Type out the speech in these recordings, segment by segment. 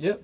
Yep.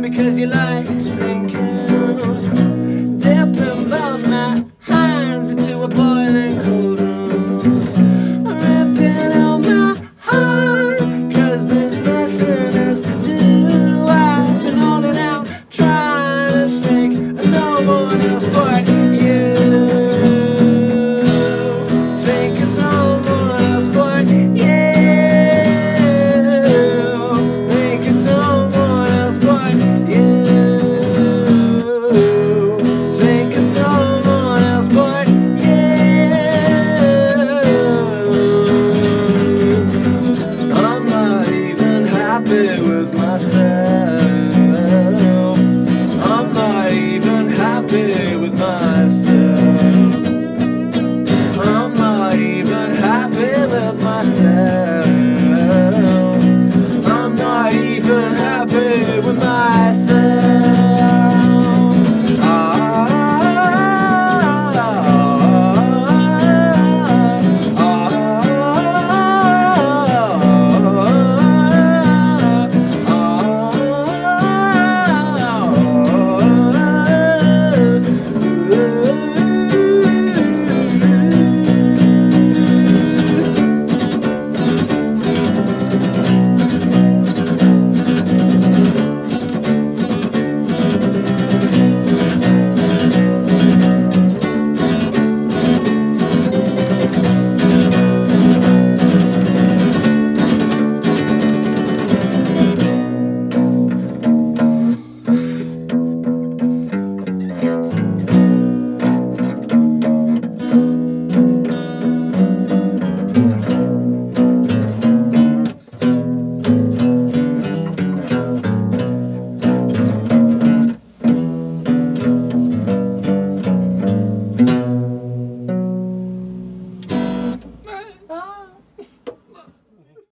Because you like sinking, dipping both my hands into a boiling cold room, ripping out my heart, cause there's nothing else to do. I've been on and out, trying to think of someone else, but you think of someone else, but you think of someone else, but with myself, I'm not even happy with myself. I'm not even happy with myself. I'm not even happy with myself.